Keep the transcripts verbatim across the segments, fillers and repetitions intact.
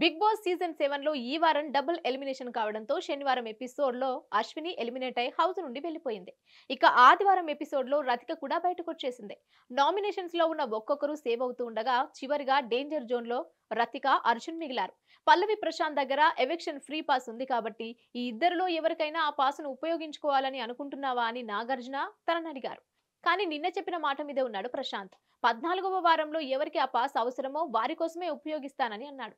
Big boss season seven లో ఈ వారం డబుల్ ఎలిమినేషన్ కావడంతో శనివారం ఎపిసోడ్ లో అశ్విని ఎలిమినేట్ అయి హౌస్ నుండి వెళ్ళిపోయింది. ఇక ఆదివారం ఎపిసోడ్ లో రతిక కూడా బయటకు వచ్చేసింది. నామినేషన్స్ లో ఉన్న ఒక్కొక్కరు సేవ్ అవుతూ ఉండగా చివరిగా డేంజర్ జోన్ లో రతిక, అర్జున్ మిగిలారు. పల్లవి ప్రశాంత్ దగ్గర ఎవిక్షన్ ఫ్రీ పాస్ ఉంది కాబట్టి ఈ ఇద్దరిలో ఎవరికైనా ఆ పాస్ ను ఉపయోగించుకోవాలని అనుకుంటున్నావా అని నాగార్జున తనని అడిగారు. కానీ నిన్న చెప్పిన మాట మీదే ఉన్నాడు ప్రశాంత్. పద్నాలుగవ వారంలో ఎవరికి ఆ పాస్ అవసరమో వారి కోసమే ఉపయోగిస్తానని అన్నాడు.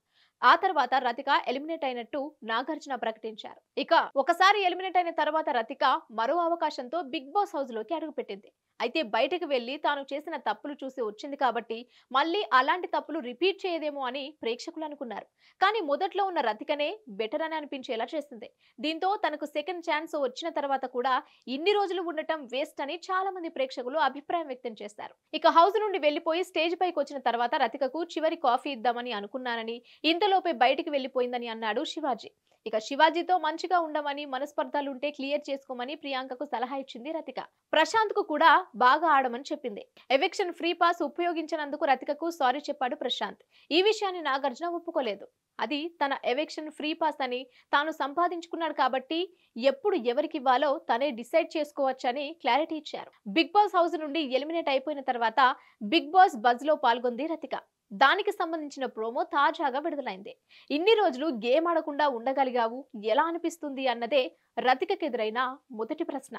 ఆ తర్వాత రతిక ఎలిమినేట్ అయినట్టు నాగార్జున ప్రకటించారు. ఇక ఒకసారి ఎలిమినేట్ అయిన తర్వాత రతిక మరో అవకాశంతో బిగ్ బాస్ హౌస్ లోకి అడుగుపెట్టింది. అయితే బయటకు వెళ్లి తాను చేసిన తప్పులు చూసి వచ్చింది కాబట్టి మళ్ళీ అలాంటి తప్పులు రిపీట్ చేయదేమో అని ప్రేక్షకులు అనుకున్నారు. కానీ మొదట్లో ఉన్న రతికనే బెటర్ అని అనిపించేలా చేసింది. దీంతో తనకు సెకండ్ ఛాన్స్ వచ్చిన తర్వాత కూడా ఇన్ని రోజులు ఉండటం వేస్ట్ అని చాలా మంది ప్రేక్షకులు అభిప్రాయం వ్యక్తం చేశారు. ఇక హౌస్ నుండి వెళ్లిపోయి స్టేజ్ పైకి వచ్చిన తర్వాత రతికకు చివరి కాఫీ ఇద్దామని అనుకున్నానని, ఇంతలోపే బయటికి వెళ్లిపోయిందని అన్నాడు శివాజీ. ఇక శివాజీతో మంచిగా ఉండమని, మనస్పర్ధాలుంటే క్లియర్ చేసుకోమని ప్రియాంకకు సలహా ఇచ్చింది రతిక. ప్రశాంత్ కు కూడా బాగా ఆడమని చెప్పింది. ఎవిక్షన్ ఫ్రీ పాస్ ఉపయోగించినందుకు రతికకు సారీ చెప్పాడు ప్రశాంత్. ఈ విషయాన్ని నాగార్జున ఒప్పుకోలేదు. అది తన ఎవిక్షన్ ఫ్రీ పాస్ అని తాను సంపాదించుకున్నాడు కాబట్టి ఎప్పుడు ఎవరికి ఇవ్వాలో తనే డిసైడ్ చేసుకోవచ్చని క్లారిటీ ఇచ్చారు. బిగ్ బాస్ హౌస్ నుండి ఎలిమినేట్ అయిపోయిన తర్వాత బిగ్ బాస్ బజ్ లో పాల్గొంది రతిక. దానికి సంబంధించిన ప్రోమో తాజాగా విడుదలైంది. ఇన్ని రోజులు గేమ్ ఆడకుండా ఉండగలిగావు, ఎలా అనిపిస్తుంది అన్నదే రతికకు ఎదురైన మొదటి ప్రశ్న.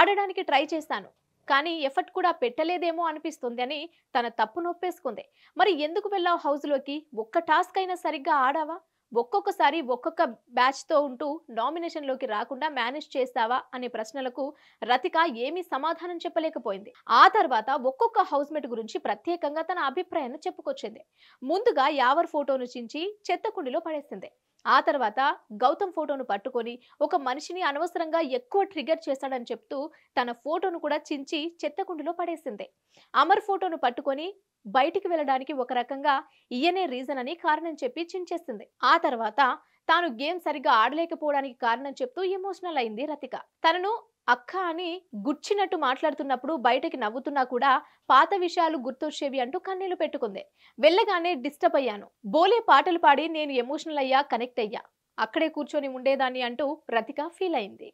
ఆడడానికి ట్రై చేశాను కానీ ఎఫర్ట్ కూడా పెట్టలేదేమో అనిపిస్తుంది అని తన తప్పు నొప్పేసుకుంది. మరి ఎందుకు వెళ్ళావు హౌస్లోకి? ఒక్క టాస్క్ అయినా సరిగ్గా ఆడావా? ఒక్కొక్కసారి ఒక్కొక్క బ్యాచ్తో ఉంటూ నామినేషన్లోకి రాకుండా మేనేజ్ చేస్తావా అనే ప్రశ్నలకు రతిక ఏమీ సమాధానం చెప్పలేకపోయింది. ఆ తర్వాత ఒక్కొక్క హౌస్మేట్ గురించి ప్రత్యేకంగా తన అభిప్రాయాన్ని చెప్పుకొచ్చింది. ముందుగా యావర్ ఫోటోను చించి చెత్త కుండీలో పడేసింది. ఆ తర్వాత గౌతమ్ ఫోటోను పట్టుకొని ఒక మనిషిని అనవసరంగా ఎక్కువ ట్రిగర్ చేశాడని చెప్తూ తన ఫోటోను కూడా చించి చెత్తకుండీలో పడేసింది. అమర్ ఫోటోను పట్టుకొని బయటికి వెళ్ళడానికి ఒక రకంగా ఈయనే రీజన్ అని కారణం చెప్పి చించేసింది. ఆ తర్వాత తాను గేమ్ సరిగా ఆడలేకపోవడానికి కారణం చెప్తూ ఎమోషనల్ అయింది రతిక. తనను అక్క అని గుచ్చినట్టు మాట్లాడుతున్నప్పుడు బయటకి నవ్వుతున్నా కూడా పాత విషయాలు గుర్తొచ్చేవి అంటూ కన్నీళ్లు పెట్టుకుంది. వెళ్ళగానే డిస్టర్బ్ అయ్యాను, బోలే పాటలు పాడి నేను ఎమోషనల్ అయ్యా, కనెక్ట్ అయ్యా, అక్కడే కూర్చొని ఉండేదాన్ని అంటూ రతిక ఫీల్ అయింది.